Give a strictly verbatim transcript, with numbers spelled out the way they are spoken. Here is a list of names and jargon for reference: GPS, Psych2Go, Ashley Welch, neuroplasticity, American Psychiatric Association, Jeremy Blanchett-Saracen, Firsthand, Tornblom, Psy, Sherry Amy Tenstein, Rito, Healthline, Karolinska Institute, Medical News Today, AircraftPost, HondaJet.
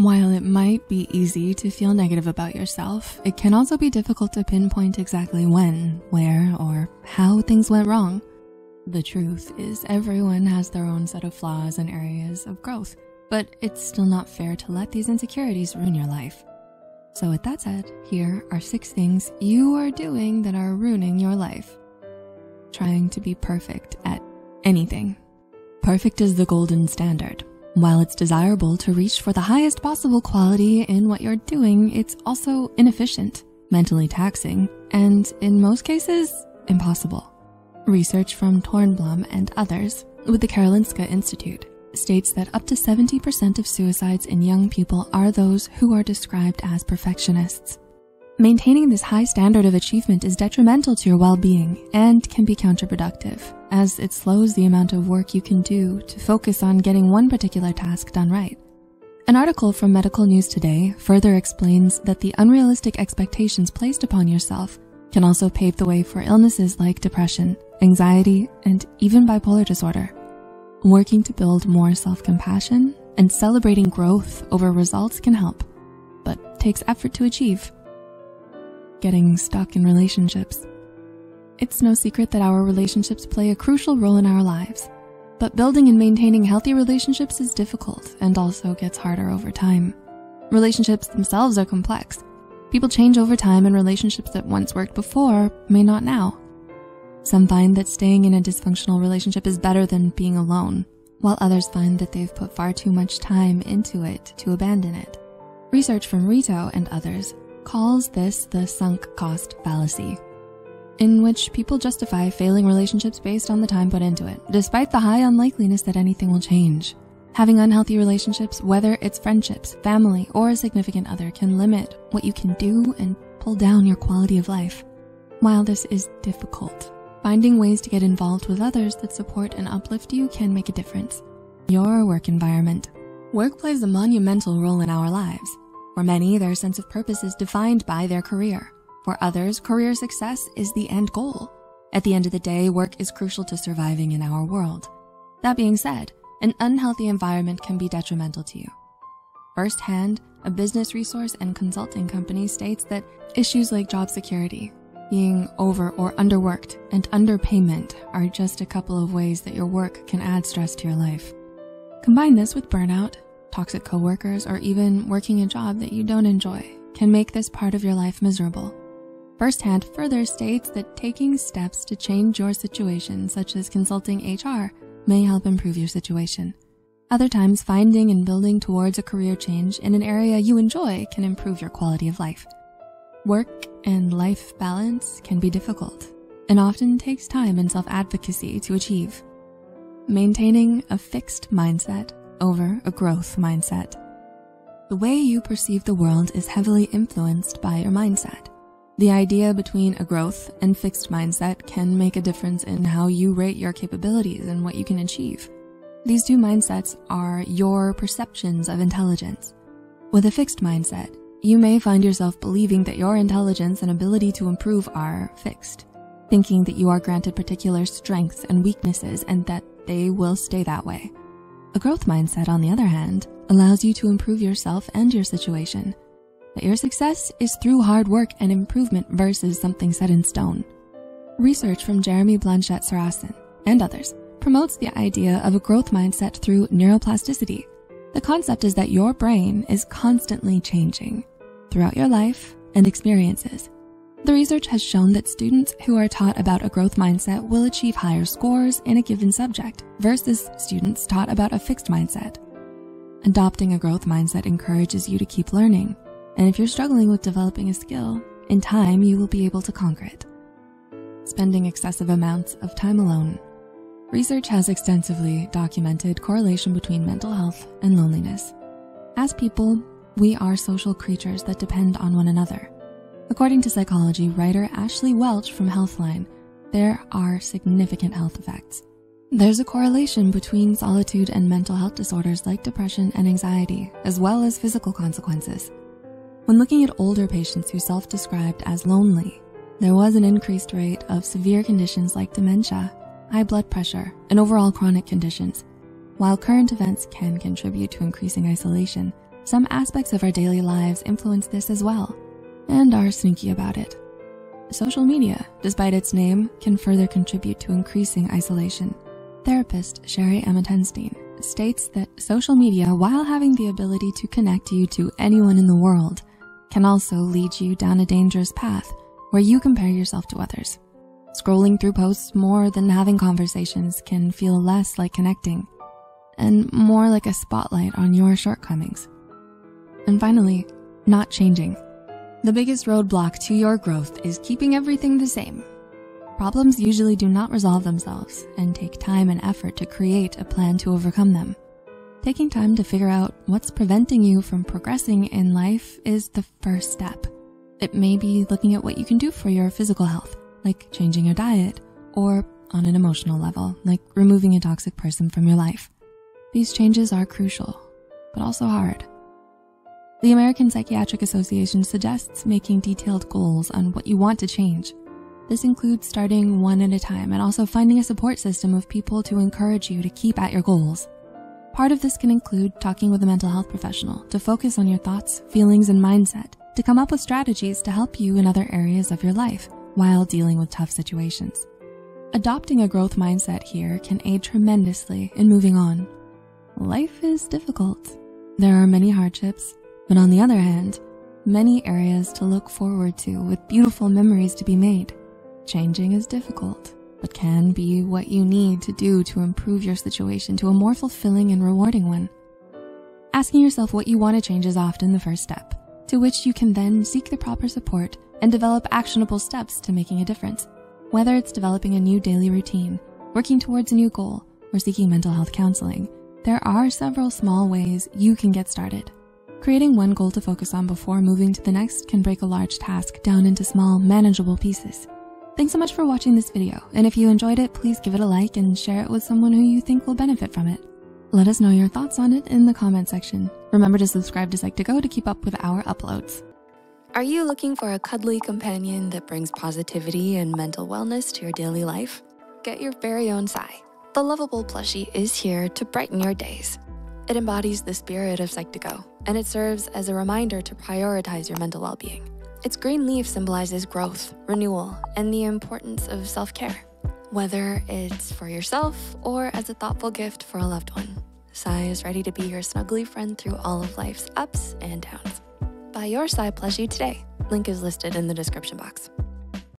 While it might be easy to feel negative about yourself, it can also be difficult to pinpoint exactly when, where, or how things went wrong. The truth is everyone has their own set of flaws and areas of growth, but it's still not fair to let these insecurities ruin your life. So with that said, here are six things you are doing that are ruining your life. Trying to be perfect at anything. Perfect is the golden standard. While it's desirable to reach for the highest possible quality in what you're doing, it's also inefficient, mentally taxing, and in most cases, impossible. Research from Tornblom and others with the Karolinska Institute states that up to seventy percent of suicides in young people are those who are described as perfectionists. Maintaining this high standard of achievement is detrimental to your well-being and can be counterproductive, as it slows the amount of work you can do to focus on getting one particular task done right. An article from Medical News Today further explains that the unrealistic expectations placed upon yourself can also pave the way for illnesses like depression, anxiety, and even bipolar disorder. Working to build more self-compassion and celebrating growth over results can help, but takes effort to achieve. Getting stuck in relationships. It's no secret that our relationships play a crucial role in our lives, but building and maintaining healthy relationships is difficult and also gets harder over time. Relationships themselves are complex. People change over time, and relationships that once worked before may not now. Some find that staying in a dysfunctional relationship is better than being alone, while others find that they've put far too much time into it to abandon it. Research from Rito and others calls this the sunk cost fallacy, in which people justify failing relationships based on the time put into it, despite the high unlikeliness that anything will change. Having unhealthy relationships, whether it's friendships, family, or a significant other, can limit what you can do and pull down your quality of life. While this is difficult, finding ways to get involved with others that support and uplift you can make a difference. Your work environment. Work plays a monumental role in our lives. For many, their sense of purpose is defined by their career. For others, career success is the end goal. At the end of the day, work is crucial to surviving in our world. That being said, an unhealthy environment can be detrimental to you. Firsthand, a business resource and consulting company, states that issues like job security, being over or underworked, and underpayment are just a couple of ways that your work can add stress to your life. Combine this with burnout, toxic coworkers, or even working a job that you don't enjoy can make this part of your life miserable. Firsthand further states that taking steps to change your situation, such as consulting H R, may help improve your situation. Other times, finding and building towards a career change in an area you enjoy can improve your quality of life. Work and life balance can be difficult and often takes time and self-advocacy to achieve. Maintaining a fixed mindset over a growth mindset. The way you perceive the world is heavily influenced by your mindset. The idea between a growth and fixed mindset can make a difference in how you rate your capabilities and what you can achieve. These two mindsets are your perceptions of intelligence. With a fixed mindset, you may find yourself believing that your intelligence and ability to improve are fixed, thinking that you are granted particular strengths and weaknesses and that they will stay that way. A growth mindset, on the other hand, allows you to improve yourself and your situation, that your success is through hard work and improvement versus something set in stone. Research from Jeremy Blanchett-Saracen and others promotes the idea of a growth mindset through neuroplasticity. The concept is that your brain is constantly changing throughout your life and experiences. The research has shown that students who are taught about a growth mindset will achieve higher scores in a given subject versus students taught about a fixed mindset. Adopting a growth mindset encourages you to keep learning, and if you're struggling with developing a skill, in time you will be able to conquer it. Spending excessive amounts of time alone. Research has extensively documented correlation between mental health and loneliness. As people, we are social creatures that depend on one another. According to psychology writer Ashley Welch from Healthline, there are significant health effects. There's a correlation between solitude and mental health disorders like depression and anxiety, as well as physical consequences. When looking at older patients who self-described as lonely, there was an increased rate of severe conditions like dementia, high blood pressure, and overall chronic conditions. While current events can contribute to increasing isolation, some aspects of our daily lives influence this as well, and are sneaky about it. Social media, despite its name, can further contribute to increasing isolation. Therapist Sherry Amy Tenstein states that social media, while having the ability to connect you to anyone in the world, can also lead you down a dangerous path where you compare yourself to others. Scrolling through posts more than having conversations can feel less like connecting and more like a spotlight on your shortcomings. And finally, not changing. The biggest roadblock to your growth is keeping everything the same. Problems usually do not resolve themselves and take time and effort to create a plan to overcome them. Taking time to figure out what's preventing you from progressing in life is the first step. It may be looking at what you can do for your physical health, like changing your diet, or on an emotional level, like removing a toxic person from your life. These changes are crucial, but also hard. The American Psychiatric Association suggests making detailed goals on what you want to change. This includes starting one at a time and also finding a support system of people to encourage you to keep at your goals. Part of this can include talking with a mental health professional to focus on your thoughts, feelings, and mindset, to come up with strategies to help you in other areas of your life while dealing with tough situations. Adopting a growth mindset here can aid tremendously in moving on. Life is difficult. There are many hardships, but on the other hand, many areas to look forward to with beautiful memories to be made. Changing is difficult, but can be what you need to do to improve your situation to a more fulfilling and rewarding one. Asking yourself what you want to change is often the first step, to which you can then seek the proper support and develop actionable steps to making a difference. Whether it's developing a new daily routine, working towards a new goal, or seeking mental health counseling, there are several small ways you can get started. Creating one goal to focus on before moving to the next can break a large task down into small, manageable pieces. Thanks so much for watching this video, and if you enjoyed it, please give it a like and share it with someone who you think will benefit from it. Let us know your thoughts on it in the comment section. Remember to subscribe to Psych to Go to keep up with our uploads. Are you looking for a cuddly companion that brings positivity and mental wellness to your daily life? Get your very own Psy. The lovable plushie is here to brighten your days. It embodies the spirit of Psych to Go, and it serves as a reminder to prioritize your mental well-being. Its green leaf symbolizes growth, renewal, and the importance of self-care. Whether it's for yourself or as a thoughtful gift for a loved one, Psy is ready to be your snuggly friend through all of life's ups and downs. Buy your Psy plushie today. Link is listed in the description box.